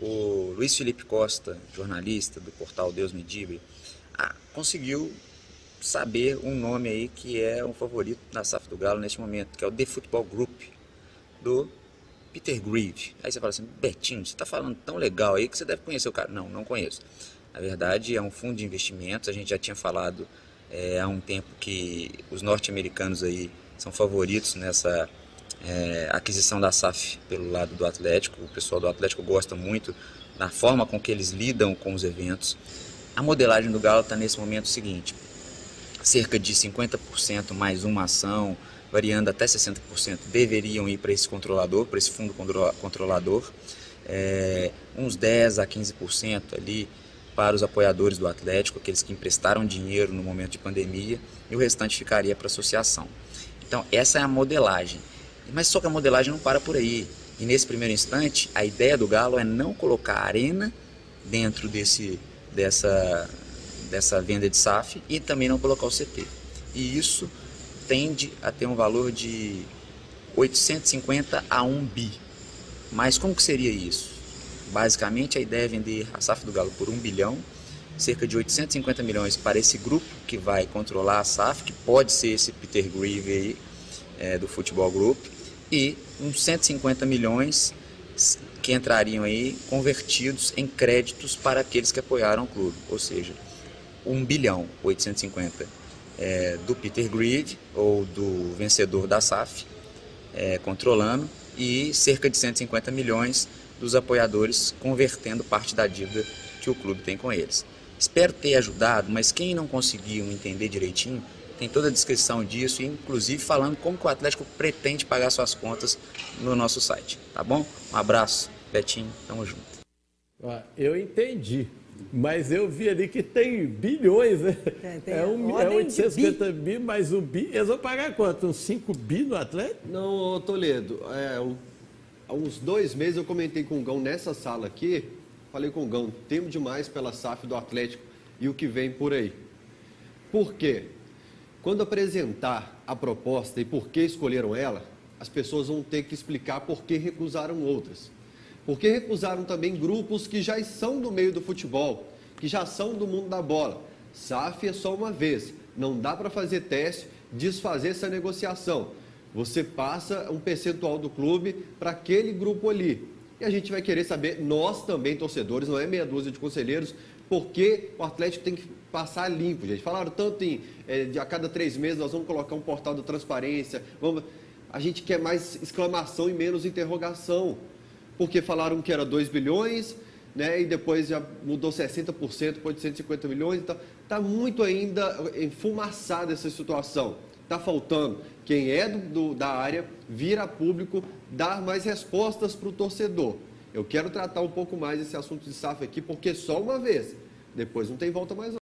o Luiz Felipe Costa, jornalista do portal Deus Me Dibre, conseguiu saber um nome aí que é um favorito da SAF do Galo neste momento, que é o The Football Group, do Peter Grieve. Aí você fala assim, Betinho, você está falando tão legal aí que você deve conhecer o cara. Não, não conheço. Na verdade, é um fundo de investimentos. A gente já tinha falado há um tempo que os norte-americanos aí são favoritos nessa aquisição da SAF pelo lado do Atlético. O pessoal do Atlético gosta muito da forma com que eles lidam com os eventos. A modelagem do Galo está nesse momento o seguinte, cerca de 50% mais uma ação, variando até 60%, deveriam ir para esse controlador, para esse fundo controlador, uns 10% a 15% ali para os apoiadores do Atlético, aqueles que emprestaram dinheiro no momento de pandemia, e o restante ficaria para a associação. Então essa é a modelagem, mas só que a modelagem não para por aí, e nesse primeiro instante a ideia do Galo é não colocar a arena dentro dessa venda de SAF e também não colocar o CT, e isso tende a ter um valor de 850 a 1 bi. Mas como que seria isso? Basicamente a ideia é vender a SAF do Galo por 1 bilhão, cerca de 850 milhões para esse grupo que vai controlar a SAF, que pode ser esse Peter Grieve aí, do Futebol Group, e uns 150 milhões que entrariam aí convertidos em créditos para aqueles que apoiaram o clube, ou seja, 1 bilhão, 850 do Peter Grieve ou do vencedor da SAF controlando, e cerca de 150 milhões dos apoiadores convertendo parte da dívida que o clube tem com eles. Espero ter ajudado, mas quem não conseguiu entender direitinho, tem toda a descrição disso, inclusive falando como que o Atlético pretende pagar suas contas no nosso site, tá bom? Um abraço, Betinho, tamo junto. Eu entendi. Mas eu vi ali que tem bilhões, né? É 850 bi, mas o bi, eles vão pagar quanto? Uns 5 bi no Atlético? Não, Toledo, há uns 2 meses eu comentei com o Gão nessa sala aqui, falei com o Gão, temo demais pela SAF do Atlético e o que vem por aí. Por quê? Quando apresentar a proposta e por que escolheram ela, as pessoas vão ter que explicar por que recusaram outras. Porque recusaram também grupos que já são do meio do futebol, que já são do mundo da bola. SAF é só uma vez, não dá para fazer teste, desfazer essa negociação. Você passa um percentual do clube para aquele grupo ali. E a gente vai querer saber, nós também, torcedores, não é meia dúzia de conselheiros, porque o Atlético tem que passar limpo, gente. Falaram tanto em a cada 3 meses nós vamos colocar um portal de transparência, a gente quer mais exclamação e menos interrogação. Porque falaram que era 2 bilhões, né, e depois já mudou 60% para 850 milhões. Então, está muito ainda enfumaçada essa situação. Está faltando quem é da área vir a público dar mais respostas para o torcedor. Eu quero tratar um pouco mais esse assunto de SAF aqui, porque só uma vez. Depois não tem volta mais.